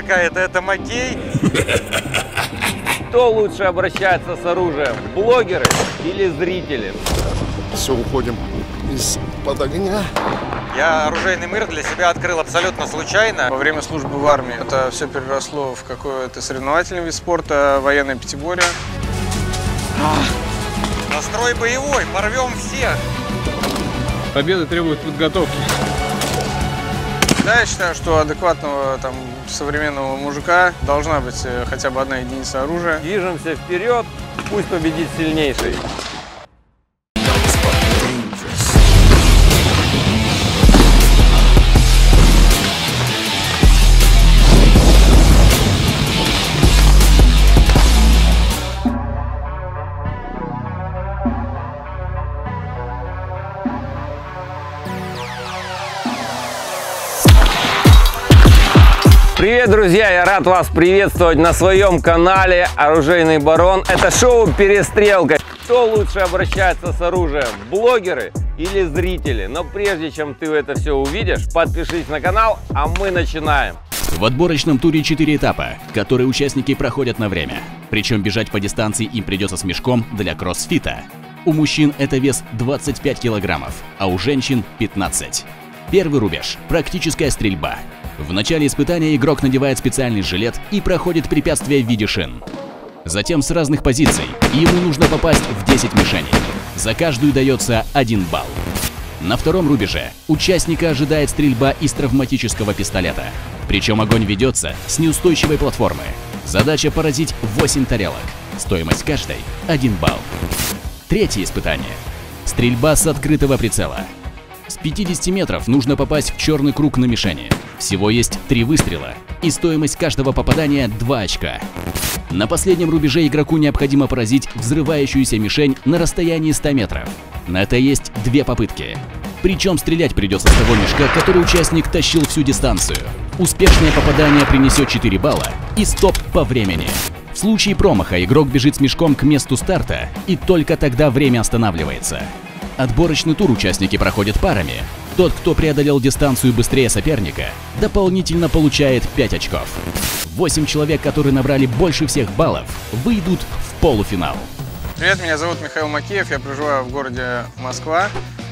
какая-то, это Макей. Кто лучше обращается с оружием, блогеры или зрители? Все, уходим из-под огня. Я оружейный мир для себя открыл абсолютно случайно. Во время службы в армии это все переросло в какой-то соревновательный вид спорта, военное пятиборье. Настрой боевой, порвем всех. Победа требует подготовки. Да, я считаю, что адекватного там современного мужика должна быть хотя бы одна единица оружия. Движемся вперед, пусть победит сильнейший. Привет, друзья! Я рад вас приветствовать на своем канале Оружейный барон. Это шоу «Перестрелка». Кто лучше обращается с оружием, блогеры или зрители? Но прежде чем ты это все увидишь, подпишись на канал, а мы начинаем. В отборочном туре 4 этапа, которые участники проходят на время. Причем бежать по дистанции им придется с мешком для кроссфита. У мужчин это вес 25 килограммов, а у женщин 15. Первый рубеж – практическая стрельба. В начале испытания игрок надевает специальный жилет и проходит препятствия в виде шин. Затем с разных позиций ему нужно попасть в 10 мишеней. За каждую дается 1 балл. На втором рубеже участника ожидает стрельба из травматического пистолета. Причем огонь ведется с неустойчивой платформы. Задача поразить 8 тарелок. Стоимость каждой – 1 балл. Третье испытание. Стрельба с открытого прицела. С 50 метров нужно попасть в черный круг на мишени. Всего есть 3 выстрела, и стоимость каждого попадания 2 очка. На последнем рубеже игроку необходимо поразить взрывающуюся мишень на расстоянии 100 метров. На это есть 2 попытки. Причем стрелять придется с того мешка, который участник тащил всю дистанцию. Успешное попадание принесет 4 балла и стоп по времени. В случае промаха игрок бежит с мешком к месту старта, и только тогда время останавливается. Отборочный тур участники проходят парами. Тот, кто преодолел дистанцию быстрее соперника, дополнительно получает 5 очков. 8 человек, которые набрали больше всех баллов, выйдут в полуфинал. Привет, меня зовут Михаил Макеев, я проживаю в городе Москва,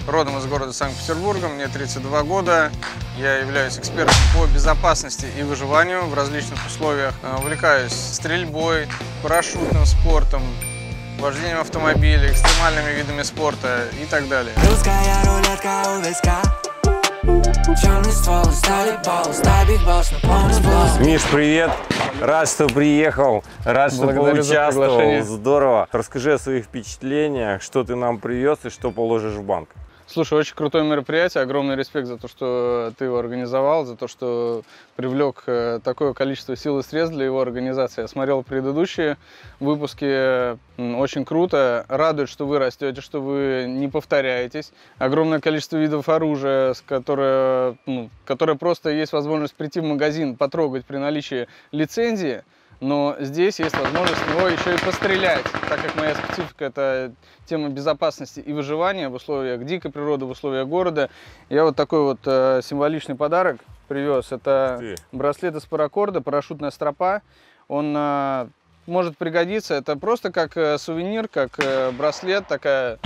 родом из города Санкт-Петербурга, мне 32 года. Я являюсь экспертом по безопасности и выживанию в различных условиях. Увлекаюсь стрельбой, парашютным спортом, вождением автомобилей, экстремальными видами спорта и так далее. Миш, привет! Рад, что приехал, рад, что поучаствовал. Здорово. Расскажи о своих впечатлениях, что ты нам привез и что положишь в банк. Слушай, очень крутое мероприятие, огромный респект за то, что ты его организовал, за то, что привлек такое количество сил и средств для его организации. Я смотрел предыдущие выпуски, очень круто, радует, что вы растете, что вы не повторяетесь. Огромное количество видов оружия, которое просто есть возможность прийти в магазин, потрогать при наличии лицензии. Но здесь есть возможность в него еще и пострелять, так как моя специфика – это тема безопасности и выживания в условиях дикой природы, в условиях города. Я вот такой вот символичный подарок привез. Это браслет из паракорда, парашютная стропа. Он может пригодиться. Это просто как сувенир, как браслет, такая...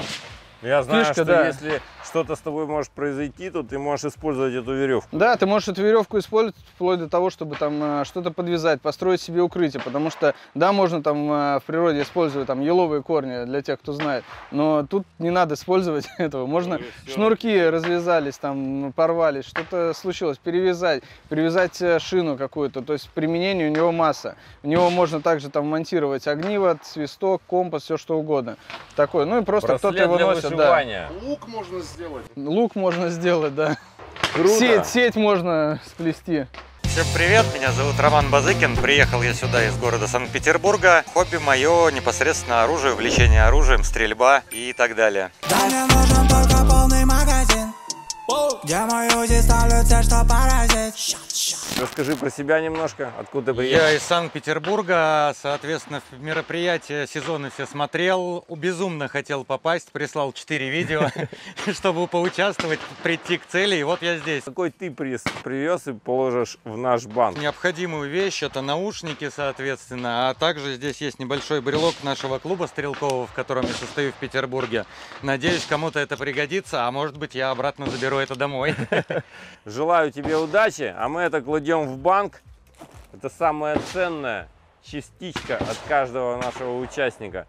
Я знаю, фишка, что да. Если что-то с тобой может произойти, то ты можешь использовать эту веревку. Да, ты можешь эту веревку использовать вплоть до того, чтобы там что-то подвязать, построить себе укрытие. Потому что, да, можно там в природе использовать там еловые корни, для тех, кто знает. Но тут не надо использовать этого. Можно шнурки развязались, там порвались, что-то случилось, перевязать шину какую-то. То есть применение у него масса. У него можно также там монтировать огниво, свисток, компас, все что угодно. Такое. Ну и просто кто-то его носит. Да. Лук можно сделать. Лук можно сделать, да. Круто. Сеть можно сплести. Всем привет, меня зовут Роман Базыкин. Приехал я сюда из города Санкт-Петербурга. Хобби мое непосредственно оружие, увлечение оружием, стрельба и так далее. Где мою дистанцию, что поразить? Расскажи про себя немножко, откуда ты приехал. Я из Санкт-Петербурга, соответственно, в мероприятия сезона все смотрел, безумно хотел попасть, прислал 4 видео, чтобы поучаствовать, прийти к цели, и вот я здесь. Какой ты приз привез и положишь в наш банк? Необходимую вещь, это наушники, соответственно, а также здесь есть небольшой брелок нашего клуба стрелкового, в котором я состою в Петербурге. Надеюсь, кому-то это пригодится, а может быть, я обратно заберу это домой. Желаю тебе удачи, а мы это кладем в банк. Это самая ценная частичка от каждого нашего участника.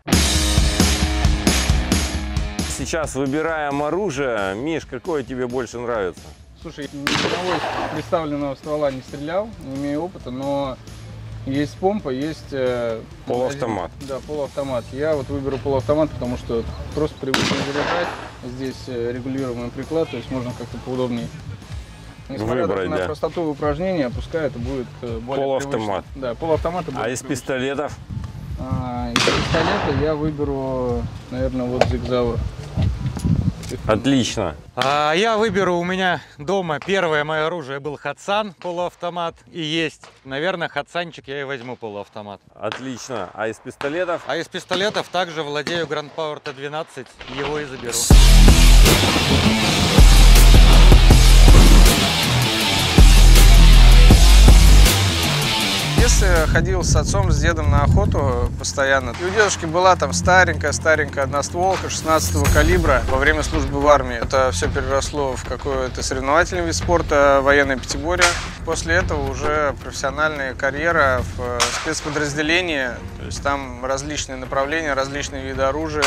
Сейчас выбираем оружие. Миш, какое тебе больше нравится? Слушай, ни одного представленного ствола не стрелял, не имею опыта, но есть помпа, есть полуавтомат. Да, полуавтомат. Я вот выберу полуавтомат, потому что просто привычно заряжать. Здесь регулируемый приклад, то есть можно как-то поудобнее. Несмотря на простоту упражнения, пускай это будет более полуавтомат. Да, полуавтомат. А из пистолетов? Из пистолета я выберу, наверное, вот Зигзауэр. Отлично. Я выберу, у меня дома первое мое оружие был Хатсан полуавтомат и есть. Наверное, Хатсанчик я и возьму полуавтомат. Отлично. А из пистолетов? А из пистолетов также владею Grand Power Т12, его и заберу. В детстве ходил с отцом, с дедом на охоту постоянно. И у дедушки была там старенькая одностволка 16-го калибра во время службы в армии. Это все переросло в какой-то соревновательный вид спорта, военное пятиборье. После этого уже профессиональная карьера в спецподразделении. То есть там различные направления, различные виды оружия,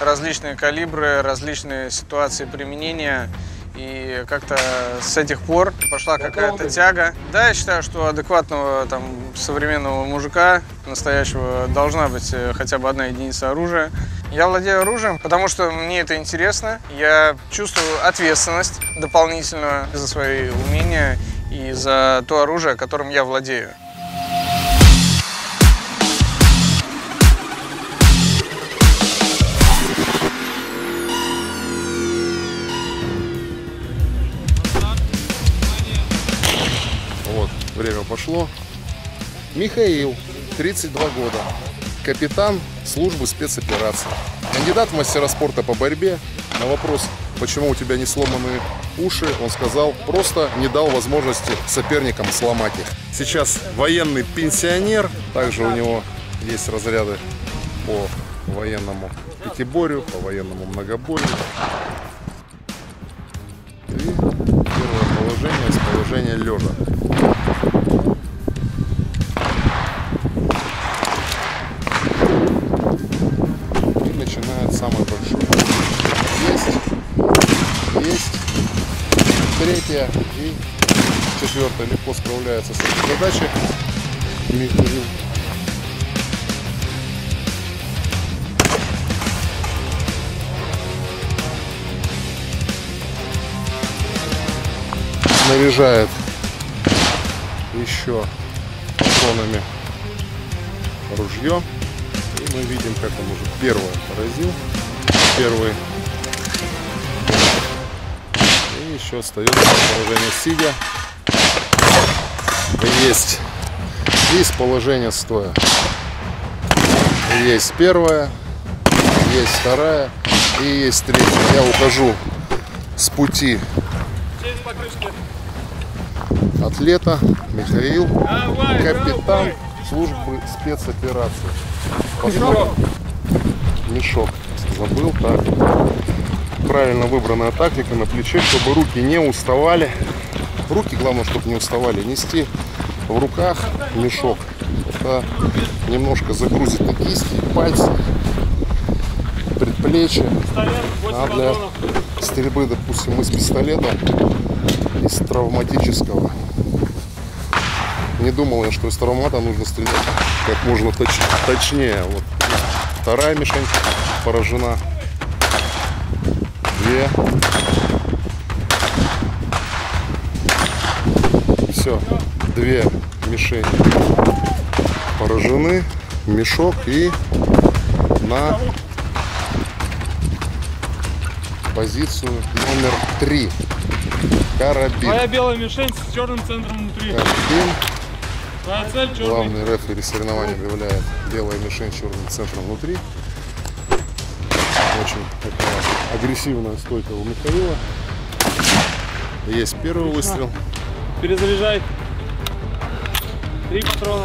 различные калибры, различные ситуации применения. И как-то с этих пор пошла какая-то тяга. Да, я считаю, что адекватного там современного мужика, настоящего, должна быть хотя бы одна единица оружия. Я владею оружием, потому что мне это интересно. Я чувствую ответственность дополнительную за свои умения и за то оружие, которым я владею. Время пошло. Михаил, 32 года, капитан службы спецопераций, кандидат в мастера спорта по борьбе. На вопрос, почему у тебя не сломаны уши, он сказал, просто не дал возможности соперникам сломать их. Сейчас военный пенсионер, также у него есть разряды по военному пятиборью, по военному многоборью. И первое положение из положения лежа. И начинает самое большое. Есть. Третья и четвертая легко справляется с этой задачей. Наряжает еще патронами ружье, и мы видим, как он уже первое поразил, первый, и еще остается положение сидя, есть, и с положения стоя, есть первая, есть вторая и есть третья. Я ухожу с пути атлета. Михаил, капитан службы спецопераций. Посмотрим. Мешок. Забыл, так. Правильно выбранная тактика на плече, чтобы руки не уставали. Руки, главное, чтобы не уставали. Нести в руках мешок. Это немножко загрузит на кисти, пальцы, предплечья. А для стрельбы, допустим, из пистолета, из травматического. Не думал я, что из травмата нужно стрелять как можно точнее. Вот вторая мишень поражена. Две. Все, две мишени поражены. Мешок и на позицию номер 3. Карабин. Моя белая мишень с черным центром внутри. Карабин. Главный рефери соревнований объявляет белая мишень с черным центром внутри. Очень такая агрессивная стойка у Михаила. Есть первый выстрел. Перезаряжай. 3 патрона.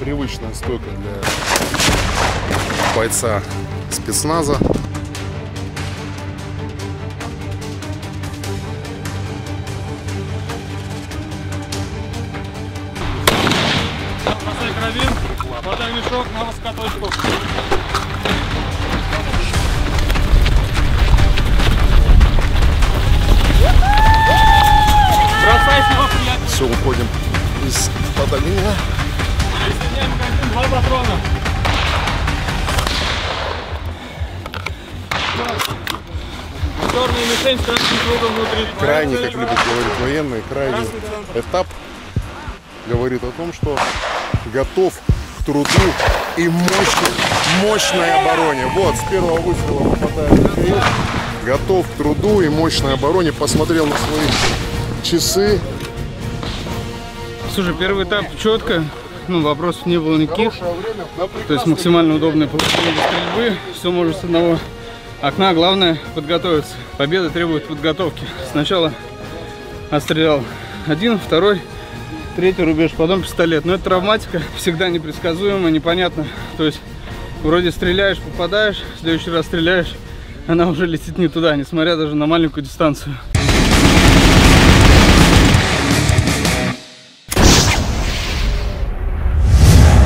Привычная стойка для бойца спецназа. Поставь карабин, подай мешок на воскоточку. Все, уходим из-под огня. Присоединяем к 2 патрона. Черная мишень с красным кругом внутри. Крайний, как любят говорить военные, крайний этап говорит о том, что готов к труду и мощной обороне. Вот, с первого выстрела попадает. Готов к труду и мощной обороне. Посмотрел на свои часы. Слушай, первый этап четко, ну, вопросов не было никаких, то есть максимально удобное положение для стрельбы, все может с одного окна, главное подготовиться. Победа требует подготовки. Сначала отстрелял один, второй, третий рубеж, потом пистолет. Но это травматика, всегда непредсказуемо, непонятно, то есть вроде стреляешь, попадаешь, в следующий раз стреляешь, она уже летит не туда, несмотря даже на маленькую дистанцию.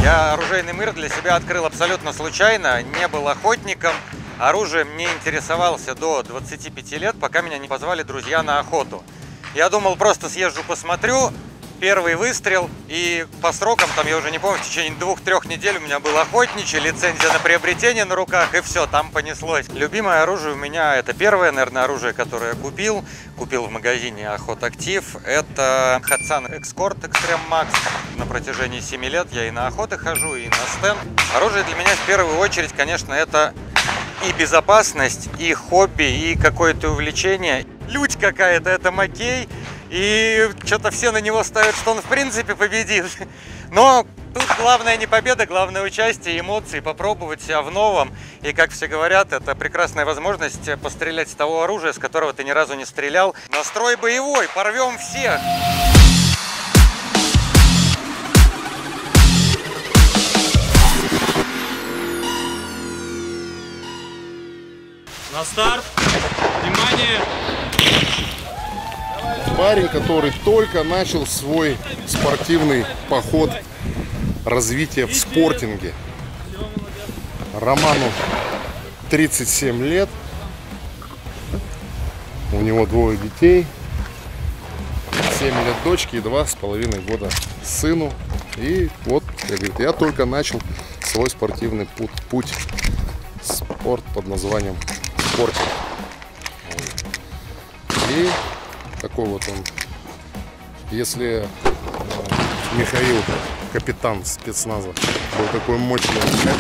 Я оружейный мир для себя открыл абсолютно случайно, не был охотником. Оружием не интересовался до 25 лет, пока меня не позвали друзья на охоту. Я думал, просто съезжу посмотрю, первый выстрел, и по срокам, там я уже не помню, в течение 2-3 недель у меня был охотничий, лицензия на приобретение на руках, и все, там понеслось. Любимое оружие у меня, это первое, наверное, оружие, которое я купил в магазине Охот Актив, это Hatsan Escort Extreme Max. На протяжении 7 лет я и на охоты хожу, и на стенд. Оружие для меня в первую очередь, конечно, это и безопасность, и хобби, и какое-то увлечение. Людь какая-то, это Макей. И что-то все на него ставят, что он в принципе победил. Но тут главное не победа, главное участие, эмоции, попробовать себя в новом. И как все говорят, это прекрасная возможность пострелять с того оружия, с которого ты ни разу не стрелял. Настрой боевой, порвем всех! На старт! Внимание! Парень, который только начал свой спортивный поход, развитие в спортинге. Роману 37 лет, у него 2 детей, 7 лет дочке и 2,5 года сыну. И вот, как говорит, я только начал свой спортивный путь, спорт под названием спортинг. И такой вот он. Если Михаил, капитан спецназа, был такой мощный,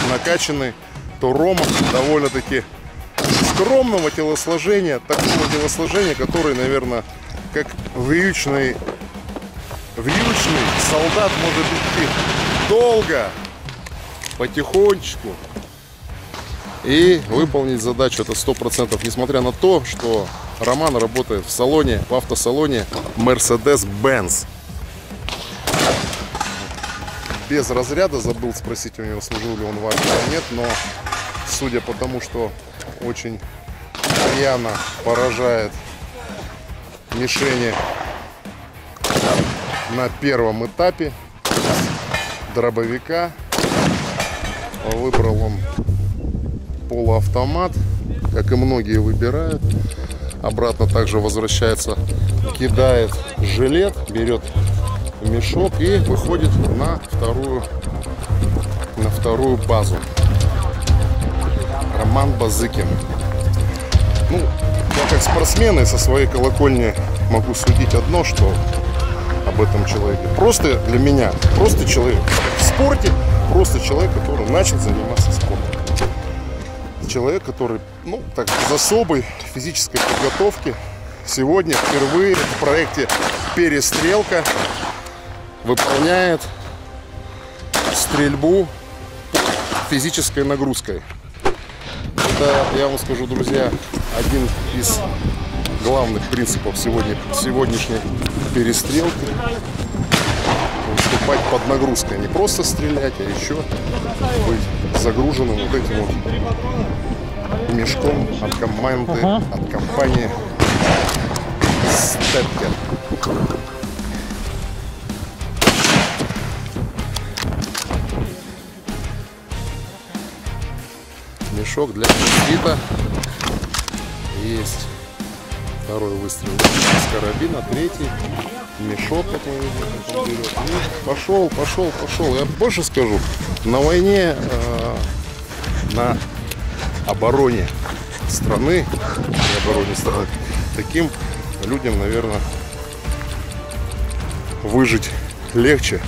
накачанный, то Рома довольно-таки скромного телосложения, такого телосложения, который, наверное, как вьючный солдат может идти долго, потихонечку и выполнить задачу. Это 100%, несмотря на то, что Роман работает в салоне, в автосалоне Mercedes-Benz. Без разряда, забыл спросить у него, служил ли он в армии или нет, но судя по тому, что очень рьяно поражает мишени на первом этапе дробовика, выбрал он полуавтомат, как и многие выбирают. Обратно также возвращается, кидает жилет, берет мешок и выходит на вторую базу. Роман Базыкин. Ну, я как спортсмен и со своей колокольни могу судить одно, что об этом человеке. Просто для меня, просто человек в спорте, просто человек, который начал заниматься спортом. человек, который, ну, так, без особой физической подготовки. Сегодня впервые в проекте «Перестрелка» выполняет стрельбу физической нагрузкой. Это, я вам скажу, друзья, один из главных принципов сегодняшней перестрелки. Выступать под нагрузкой, не просто стрелять, а еще быть загруженным вот этим вот мешком от команды, от компании «Степка». Мешок для кредита. Есть второй выстрел из карабина, третий мешок, как мы видим, пошел. Я больше скажу, на войне, на обороне страны, таким людям, наверное, выжить легче,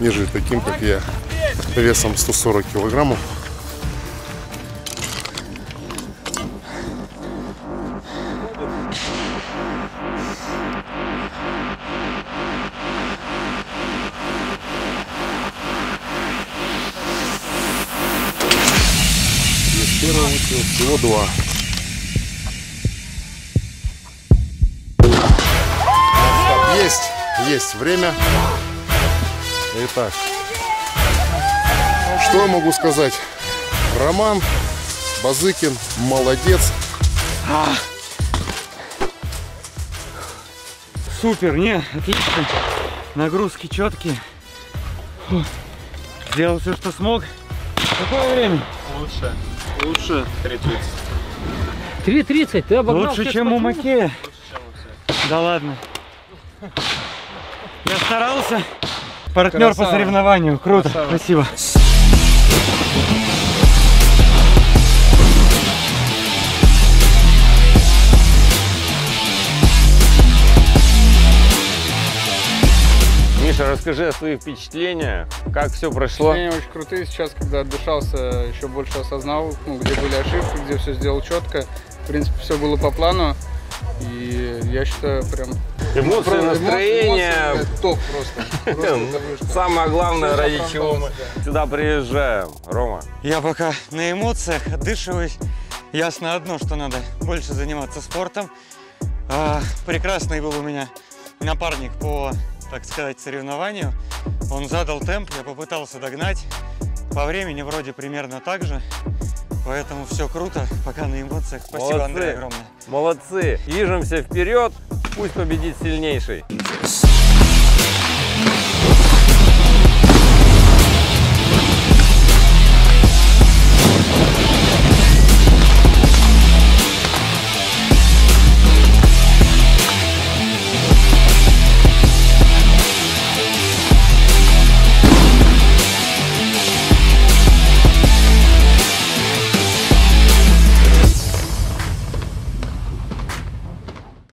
нежели таким, как я, весом 140 килограммов. Из первого выстрела всего два. Есть время. Итак, что я могу сказать? Роман Базыкин молодец. Супер, не, отлично. Нагрузки четкие. Фу. Сделал все, что смог. Какое время? Лучше 3.30. 3.30? Ты обогнал. Лучше, чем у Макея. Да ладно. Я старался. Партнер. Красава. По соревнованию. Круто. Красава. Спасибо. Миша, расскажи о своих впечатлениях. Как все прошло? Впечатления очень крутые. Сейчас, когда отдышался, еще больше осознал, ну, где были ошибки, где все сделал четко. В принципе, все было по плану. И я считаю, прям... Эмоции, настроение. Эмоции, топ просто. Самое главное, ради чего мы сюда приезжаем. Рома. Я пока на эмоциях, отдышиваюсь. Ясно одно, что надо больше заниматься спортом. Прекрасный был у меня напарник по, так сказать, соревнованию. Он задал темп, я попытался догнать. По времени вроде примерно так же. Поэтому все круто, пока на эмоциях. Спасибо, Андрей, огромное. Молодцы. Движемся вперед, пусть победит сильнейший.